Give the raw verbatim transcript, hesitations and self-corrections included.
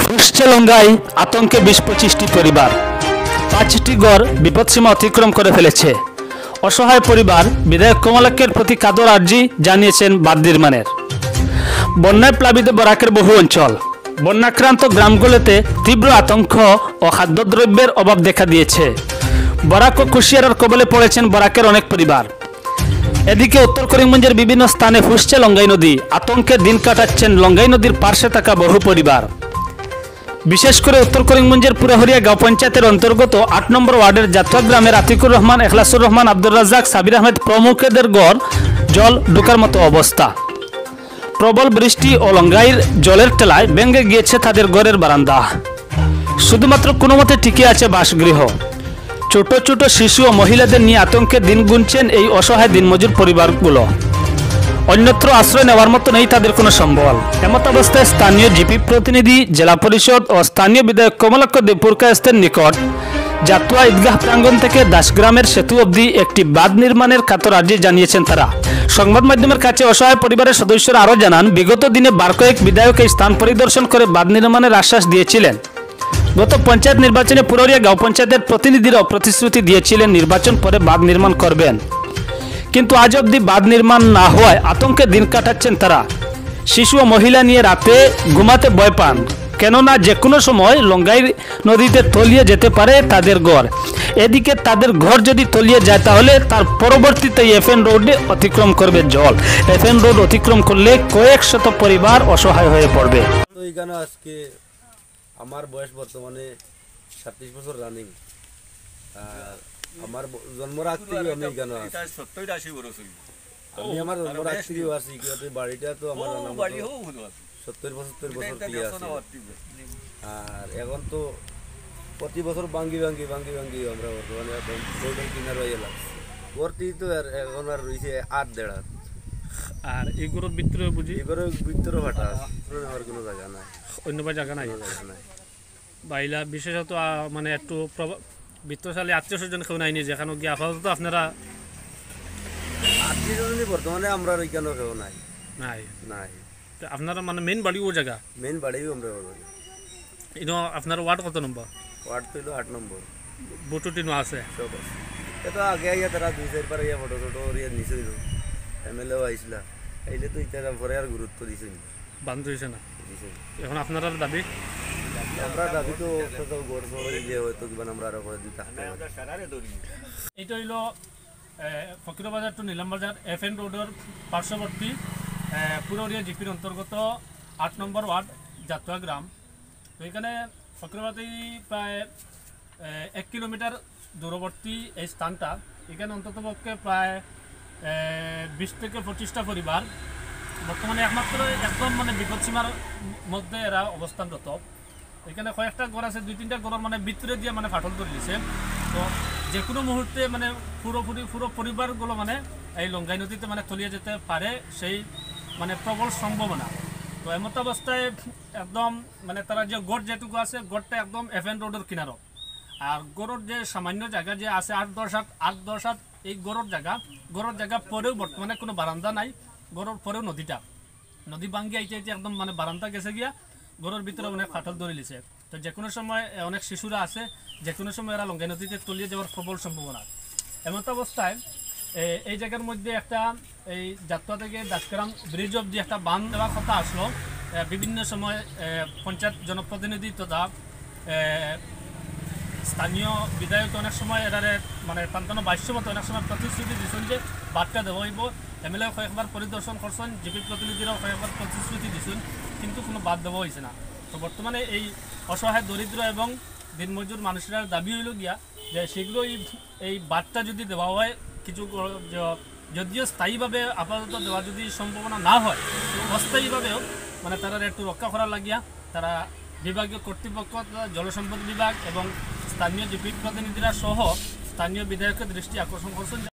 ফুসছে লঙ্গাই আতঙ্কে বিশ পঁচিশটি পরিবার, পাঁচটি ঘর বিপদসীমা অতিক্রম করে ফেলেছে। অসহায় পরিবার বিধায়ক কমলাক্ষের প্রতি কাদর আর্জি জানিয়েছেন বাঁধ নির্মাণের। বন্যায় প্লাবিত বরাকের বহু অঞ্চল, বন্যাক্রান্ত গ্রামগুলোতে তীব্র আতঙ্ক ও খাদ্যদ্রব্যের অভাব দেখা দিয়েছে। বরাক ও কুশিয়ারার কবলে পড়েছেন বরাকের অনেক পরিবার। এদিকে উত্তর করিমগঞ্জের বিভিন্ন স্থানে ফুসছে লঙ্গাই নদী, আতঙ্কে দিন কাটাচ্ছেন লঙ্গাই নদীর পার্শ্বে থাকা বহু পরিবার। বিশেষ করে উত্তর করিমগঞ্জের পুরাহরিয়া গাঁও পঞ্চায়েতের অন্তর্গত আট নম্বর ওয়ার্ডের যাত্রা গ্রামের আতিকুর রহমান, এখলাসুর রহমান, আব্দুর রাজ্জাক, সাবির আহমেদ প্রমুখদের ঘর জল ঢোকার মতো অবস্থা। প্রবল বৃষ্টি ও লঙ্গাইয়ের জলের টেলায় ভেঙে গিয়েছে তাদের ঘরের বারান্দা। শুধুমাত্র কোনো মতে টিকে আছে বাসগৃহ। ছোট ছোট শিশু ও মহিলাদের নিয়ে আতঙ্কে দিন গুনছেন এই অসহায় দিনমজুর পরিবারগুলো। অন্যত্র আশ্রয় নেওয়ার মতো নেই তাদের কোনো সম্বল। এমত অবস্থায় স্থানীয় জিপি প্রতিনিধি, জেলা পরিষদ ও স্থানীয় বিধায়ক কমলাক্ষ দেবপুরকায়স্তের নিকট জাতুয়া ঈদগাহ প্রাঙ্গণ থেকে দাসগ্রামের সেতু অবধি একটি বাঁধ নির্মাণের কাতর আর্জি জানিয়েছেন তারা। সংবাদ মাধ্যমের কাছে অসহায় পরিবারের সদস্যরা আরও জানান, বিগত দিনে বার কয়েক বিধায়ক এই স্থান পরিদর্শন করে বাঁধ নির্মাণের আশ্বাস দিয়েছিলেন। গত পঞ্চায়েত নির্বাচনে পুরোরিয়া গাঁও পঞ্চায়েতের প্রতিনিধিরাও প্রতিশ্রুতি দিয়েছিলেন নির্বাচন পরে বাঁধ নির্মাণ করবেন, কিন্তু আজ অবধি বাঁধ নির্মাণ না হওয়ায় আতঙ্কে দিন কাটাচ্ছেন তারা। শিশু ও মহিলা নিয়ে রাতে ঘুমাতে ভয় পান, কেননা যে কোনো সময় লঙ্গাই নদীতে তলিয়ে যেতে পারে তাদের ঘর। এদিকে তাদের ঘর যদি তলিয়ে যায় তাহলে তার পরবর্তীতে এফএন রোডে অতিক্রম করবে জল। এফএন রোড অতিক্রম করলে কয়েক শত পরিবার অসহায় হয়ে পড়বে। আজকে আমার বয়স বর্তমানে সাতত্রিশ বছর রানিং। আর আমার জন্মরাত থেকে আমি এখানে আমি আমার জন্মরাত থেকে আসি। বাড়িটা তো আমার সত্তর পঁচাত্তর বছর থেকে আসি। আর এখন তো প্রতি বছর ভাঙ্গি ভাঙ্গি ভাঙ্গি ভাঙ্গি আমরা বর্তমানে কিনার হয়ে গেলাম। ভর্তি তো আর এখন আর রয়েছে আট দেড় হাত। আর এগুলোর ভিতরে বুঝি এগুলোর ভিতরে ভাটা আমার কোনো জায়গা নাই, অন্য জায়গা নাই নাই বাইলা। বিশেষত মানে একটু বৃত্তশালী আত্মীয় স্বজন কেউ নাই নিজে এখানে গিয়ে। আপাতত আপনারা আত্মীয় স্বজনই বর্তমানে আমরা এখানে কেউ নাই নাই নাই আপনারা মানে মেন বাড়ি ও জায়গা মেন বাড়িও আমরা ইন। আপনার ওয়ার্ড কত নম্বর? ওয়ার্ড তো আট নম্বর। বুটুটিন আছে সব আছে। এটা আগে আগে তারা দুই চার পারে ফটো টোটো নিচে এমএলএ আইসলা আইলে তো ইতারা পরে আর গুরুত্ব দিছে না, বান্ধ হয়েছে না। এখন আপনারা দাবি আমরা দাবি তো কত গড় সরে যে হয়তো কিবা আমরা আর করে দিতে হবে। এটা হইল ফকির বাজার টু নীলাম বাজার এফএন রোডের পার্শ্ববর্তী পুরোরিয়া জিপির অন্তর্গত আট নম্বর ওয়ার্ড যাত্রা গ্রাম। তো এখানে ফকিরবাজার প্রায় এক কিলোমিটার দূরবর্তী এই স্থানটা। এখানে অন্ততপক্ষে প্রায় বিশ থেকে পঁচিশটা পরিবার বর্তমানে একমাত্র একদম মানে বিপদসীমার মধ্যে এরা অবস্থানরত। এখানে কয়েকটা ঘর আছে, দুই তিনটা ঘরের মানে ভিতরে দিয়ে মানে ফাটল ধরে দিয়েছে। তো যে কোনো মুহূর্তে মানে পুরোপুরি পুরো পরিবারগুলো মানে এই লঙ্গাই নদীতে মানে তলিয়ে যেতে পারে, সেই মানে প্রবল সম্ভাবনা। তো এমত অবস্থায় একদম মানে তারা যে গড় যেটুকু আছে গড়টা একদম এফএন রোডের কিনারো। আর গড়ের যে সামান্য জায়গা যে আছে আট দশ হাত আট দশ হাত এই গড়ের জায়গা গড়ের জায়গা পরেও বর্তমানে কোনো বারান্দা নাই। গড়ের পরেও নদীটা নদী ভাঙ্গি আইতে আইতে একদম মানে বারান্দা গেছে গিয়া গড়ের ভিতরে অনেক ফাটল ধরে লিছে। তো যে কোনো সময় অনেক শিশুরা আছে, যে কোনো সময় এরা লঙ্গাই নদীতে তলিয়ে যাওয়ার প্রবল সম্ভাবনা। এমত অবস্থায় এই জায়গার মধ্যে একটা এই যাত্রা থেকে দাসগ্রাম ব্রিজ অব্দি একটা বাঁধ দেওয়ার কথা আসলো। বিভিন্ন সময় পঞ্চায়েত জনপ্রতিনিধি তথা স্থানীয় বিধায়ক অনেক সময় এরারে মানে পান্তানো বাইশ মতো অনেক সময় প্রতিশ্রুতি দিয়েছেন যে বার্তা দেওয়া হইব। এম এল এ কয়েকবার পরিদর্শন করছেন, জিপি প্রতিনিধিরাও কয়েকবার প্রতিশ্রুতি দিয়েছেন, কিন্তু কোনো বাদ দেওয়া হয়েছে না। তো বর্তমানে এই অসহায় দরিদ্র এবং দিনমজুর মানুষেরা দাবি হইল গিয়া যে শীঘ্রই এই বার্তা যদি দেওয়া হয়, কিছু যদিও স্থায়ীভাবে আপাতত দেওয়া যদি সম্ভাবনা না হয় অস্থায়ীভাবেও মানে তারা একটু রক্ষা করা লাগিয়া তারা বিভাগীয় কর্তৃপক্ষ, জলসম্পদ বিভাগ এবং স্থানীয় জিপি প্রতিনিধিরা সহ স্থানীয় বিধায়কের দৃষ্টি আকর্ষণ করছেন।